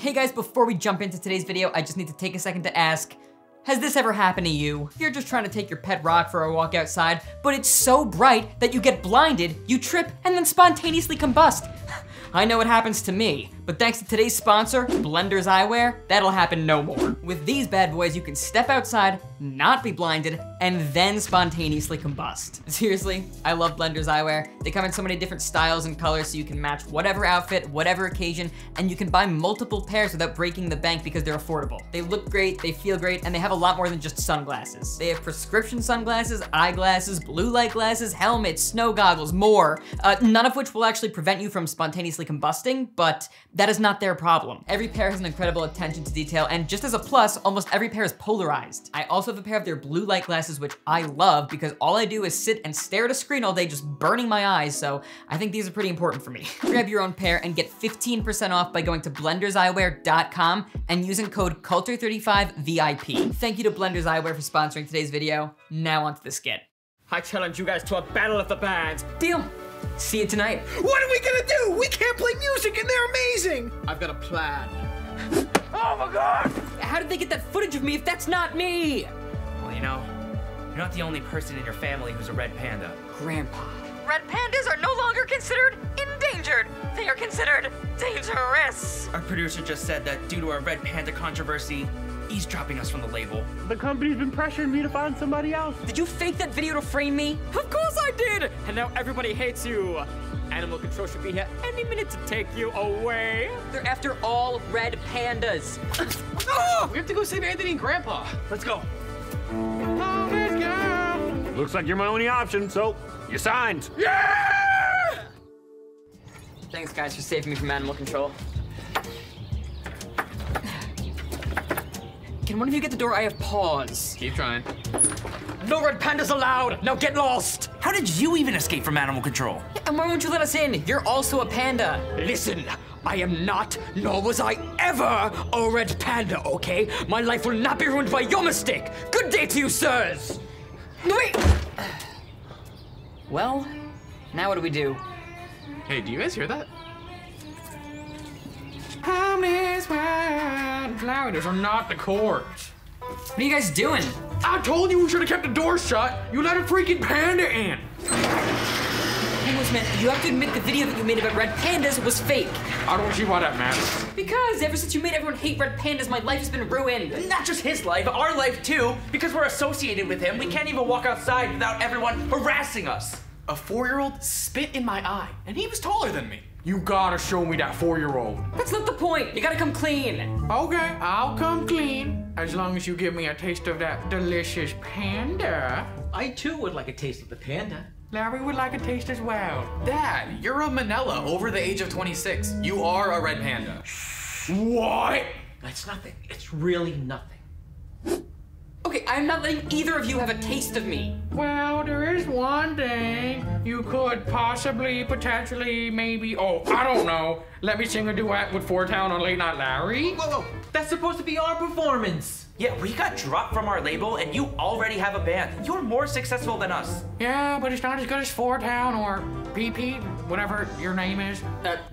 Hey guys, before we jump into today's video, I just need to take a second to ask, has this ever happened to you? You're just trying to take your pet rock for a walk outside, but it's so bright that you get blinded, you trip, and then spontaneously combust. I know it happens to me, but thanks to today's sponsor, Blenders Eyewear, that'll happen no more. With these bad boys, you can step outside, not be blinded, and then spontaneously combust. Seriously, I love Blenders Eyewear. They come in so many different styles and colors so you can match whatever outfit, whatever occasion, and you can buy multiple pairs without breaking the bank because they're affordable. They look great, they feel great, and they have a lot more than just sunglasses. They have prescription sunglasses, eyeglasses, blue light glasses, helmets, snow goggles, more. None of which will actually prevent you from spontaneously combusting, but that is not their problem. Every pair has an incredible attention to detail, and just as a plus, almost every pair is polarized. I also have a pair of their blue light glasses, which I love because all I do is sit and stare at a screen all day, just burning my eyes, so I think these are pretty important for me. Grab your own pair and get 15% off by going to blenderseyewear.com and using code culter35VIP. Thank you to Blenders Eyewear for sponsoring today's video. Now onto the skit. I challenge you guys to a battle of the bands. Deal. See you tonight. What are we gonna do? We can't play music and they're amazing. I've got a plan. Oh my God! How did they get that footage of me if that's not me? Well, you know, you're not the only person in your family who's a red panda. Grandpa. Red pandas are no longer considered endangered. They are considered dangerous. Our producer just said that due to our red panda controversy, he's dropping us from the label. The company's been pressuring me to find somebody else. Did you fake that video to frame me? Of course I did! And now everybody hates you. Animal Control should be here any minute to take you away. They're after all red pandas. Oh, we have to go save Anthony and Grandpa. Let's go. Looks like you're my only option, so you signed. Yeah! Thanks guys for saving me from Animal Control. Can one of you get the door? I have paws. Keep trying. No red pandas allowed! Now get lost! How did you even escape from Animal Control? Yeah, and why won't you let us in? You're also a panda. Listen, I am not, nor was I ever a red panda, okay? My life will not be ruined by your mistake! Good day to you, sirs! Wait! Well, now what do we do? Hey, do you guys hear that? Flounders are not the court. What are you guys doing? I told you we should have kept the door shut. You let a freaking panda in. Englishman, you have to admit the video that you made about red pandas was fake. I don't see why that matters. Because ever since you made everyone hate red pandas, my life has been ruined. Not just his life, our life too. Because we're associated with him, we can't even walk outside without everyone harassing us. A 4-year-old spit in my eye, and he was taller than me. You gotta show me that 4-year-old. That's not the point. You gotta come clean. Okay, I'll come clean. As long as you give me a taste of that delicious panda. I too would like a taste of the panda. Larry would like a taste as well. Dad, you're a Manila over the age of 26. You are a red panda. What? That's nothing. It's really nothing. Okay, I'm not letting either of you have a taste of me. Well, there is one thing you could possibly, potentially, maybe, oh, I don't know. Let me sing a duet with 4*Town on Late Night Larry. Whoa, whoa, that's supposed to be our performance. Yeah, we got dropped from our label and you already have a band. You're more successful than us. Yeah, but it's not as good as 4*Town or PP, whatever your name is.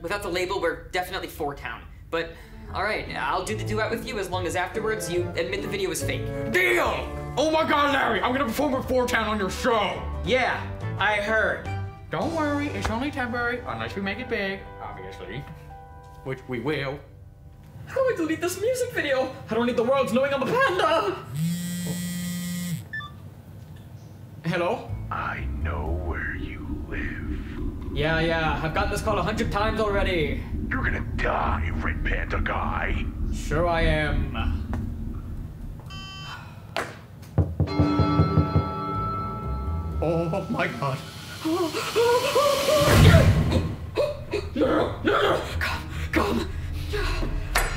Without the label, we're definitely 4*Town, but... All right, I'll do the duet with you as long as afterwards you admit the video is fake. Deal! Oh my God, Larry, I'm gonna perform with 4*Town on your show. Yeah, I heard. Don't worry, it's only temporary, unless we make it big, obviously, which we will. How do I delete this music video? I don't need the world's knowing I'm a panda. Hello? I know where you live. Yeah, I've gotten this call 100 times already. You're gonna die, red panda guy. Sure I am. Oh my God. No. Come.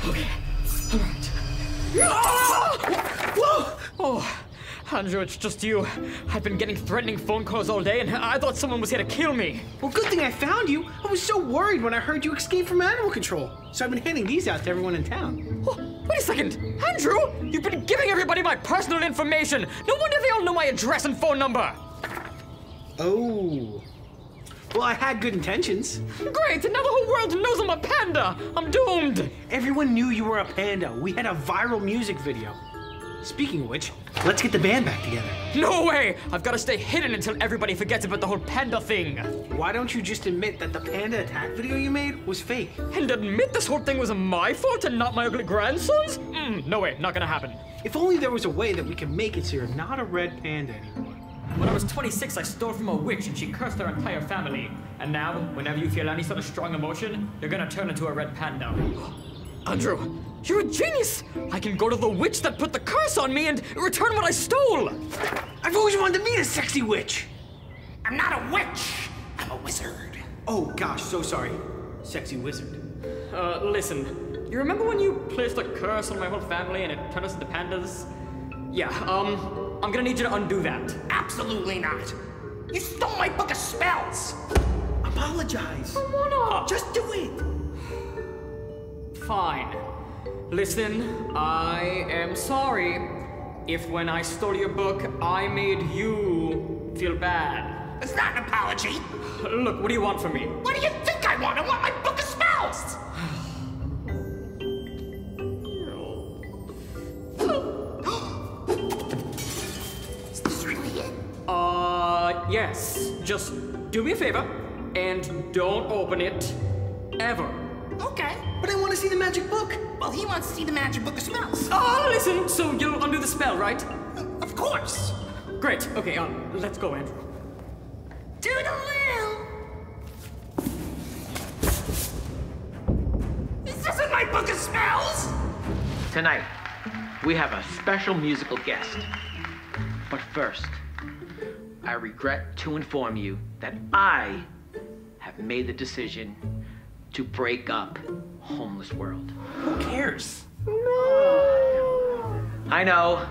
Okay, all right. Whoa! Oh, Andrew, it's just you. I've been getting threatening phone calls all day, and I thought someone was here to kill me. Well, good thing I found you. I was so worried when I heard you escaped from Animal Control. So I've been handing these out to everyone in town. Oh, wait a second. Andrew, you've been giving everybody my personal information. No wonder they all know my address and phone number. Oh. Well, I had good intentions. Great, and now the whole world knows I'm a panda. I'm doomed. Everyone knew you were a panda. We had a viral music video. Speaking of which, let's get the band back together. No way! I've got to stay hidden until everybody forgets about the whole panda thing. Why don't you just admit that the panda attack video you made was fake? And admit this whole thing was my fault and not my ugly grandson's? No way, not gonna happen. If only there was a way that we could make it so you're not a red panda anymore. When I was 26, I stole from a witch and she cursed our entire family. And now, whenever you feel any sort of strong emotion, you're gonna turn into a red panda. Andrew, you're a genius! I can go to the witch that put the curse on me and return what I stole! I've always wanted to meet a sexy witch! I'm not a witch! I'm a wizard. Oh gosh, so sorry. Sexy wizard. Listen, you remember when you placed a curse on my whole family and it turned us into pandas? Yeah, I'm gonna need you to undo that. Absolutely not! You stole my book of spells! Apologize! I wanna! Just do it! Fine. Listen, I am sorry if when I stole your book, I made you feel bad. It's not an apology. Look, what do you want from me? What do you think I want? I want my book of spells! Is this really it? Yes. Just do me a favor and don't open it ever. Okay. But I want to see the magic book. Well, he wants to see the magic book of smells. Oh, listen, so you'll undo the spell, right? Of course. Great, okay, let's go, Andrew. Doodle-loo! This isn't my book of smells! Tonight, we have a special musical guest. But first, I regret to inform you that I have made the decision to break up Homeless World. Who cares? No! I know,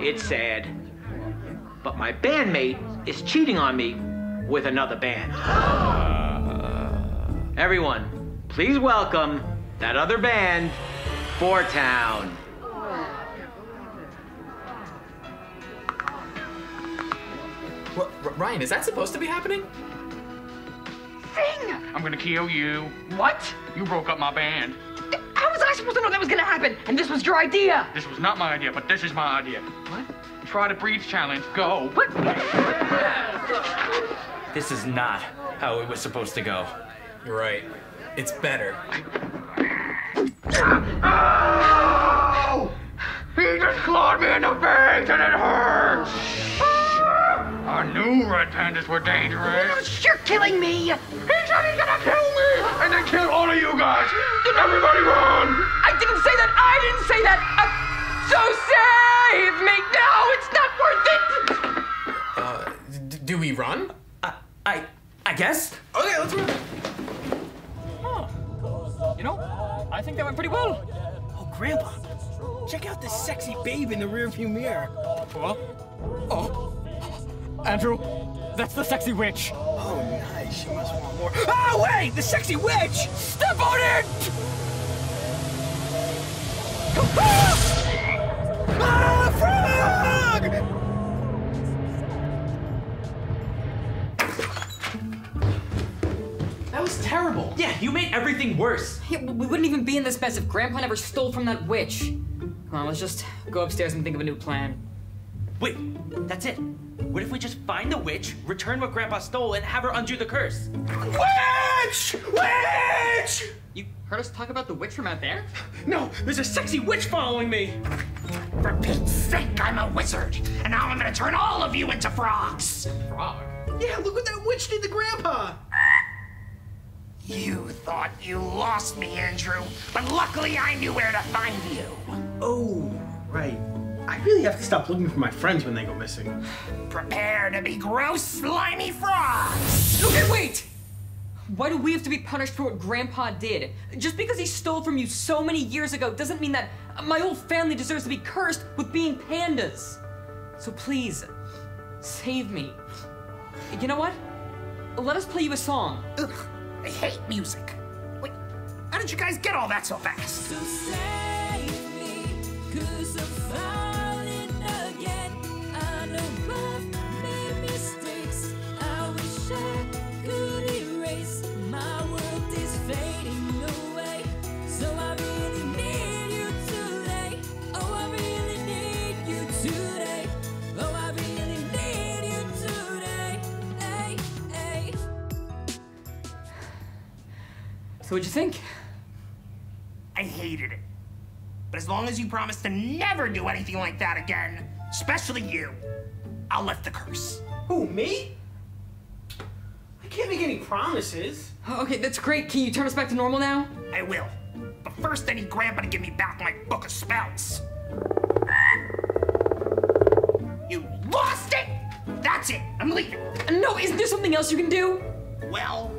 it's sad. But my bandmate is cheating on me with another band. Everyone, please welcome that other band, 4*Town. Ryan, is that supposed to be happening? I'm gonna kill you. What? You broke up my band. How was I supposed to know that was gonna happen? And this was your idea. This was not my idea, but this is my idea. What? Try to breathe challenge. Go. What? This is not how it was supposed to go. You're right. It's better. Oh! He just clawed me in the face and it hurts. I knew red pandas were dangerous. You're killing me! He's only gonna kill me! And then kill all of you guys! Everybody run! I didn't say that! I didn't say that! So save me! No, it's not worth it! Do we run? I guess? Okay, let's run. Huh. You know, I think that went pretty well. Oh, Grandpa, check out this sexy babe in the rearview mirror. What? Oh. Andrew, that's the sexy witch. Oh, nice. You must want more. Oh, wait! The sexy witch! Step on it! Ah, frog! That was terrible. Yeah, you made everything worse. Yeah, we wouldn't even be in this mess if Grandpa never stole from that witch. Come on, let's just go upstairs and think of a new plan. Wait, that's it. What if we just find the witch, return what Grandpa stole, and have her undo the curse? Witch! Witch! You heard us talk about the witch from out there? No, there's a sexy witch following me! For Pete's sake, I'm a wizard, and now I'm gonna turn all of you into frogs! Frog? Yeah, look what that witch did to Grandpa! You thought you lost me, Andrew, but luckily I knew where to find you. Oh, right. I really have to stop looking for my friends when they go missing. Prepare to be gross, slimy frogs! Okay, wait! Why do we have to be punished for what Grandpa did? Just because he stole from you so many years ago doesn't mean that my whole family deserves to be cursed with being pandas. So please, save me. You know what? Let us play you a song. Ugh, I hate music. Wait, how did you guys get all that so fast? So save me, 'cause I'm fine. Again, I know I've made mistakes. I wish I So what'd you think? I hated it. But as long as you promise to never do anything like that again, especially you, I'll lift the curse. Who, me? I can't make any promises. Okay, that's great. Can you turn us back to normal now? I will. But first I need Grandpa to give me back my book of spells. You lost it? That's it. I'm leaving. No, isn't there something else you can do? Well,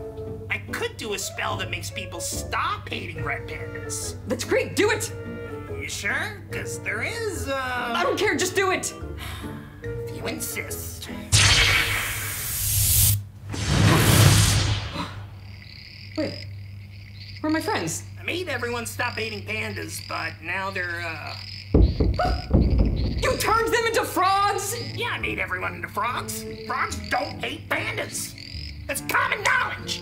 I could do a spell that makes people stop hating red pandas. That's great. Do it. You sure? Because there is, I don't care. Just do it. If you insist. Wait. Where are my friends? I made everyone stop hating pandas, but now they're, You turned them into frogs? Yeah, I made everyone into frogs. Frogs don't hate pandas. That's common knowledge.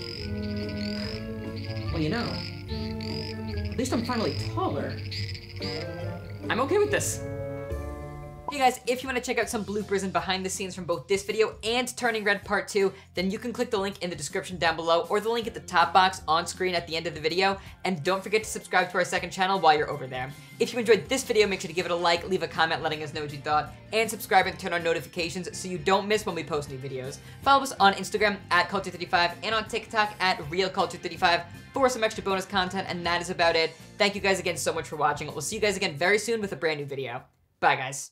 Well, you know, at least I'm finally taller. I'm okay with this. Hey guys, if you want to check out some bloopers and behind the scenes from both this video and Turning Red Part 2, then you can click the link in the description down below or the link at the top box on screen at the end of the video. And don't forget to subscribe to our second channel while you're over there. If you enjoyed this video, make sure to give it a like, leave a comment letting us know what you thought, and subscribe and turn on notifications so you don't miss when we post new videos. Follow us on Instagram at culter35 and on TikTok at realculter35 for some extra bonus content, and that is about it. Thank you guys again so much for watching. We'll see you guys again very soon with a brand new video. Bye guys.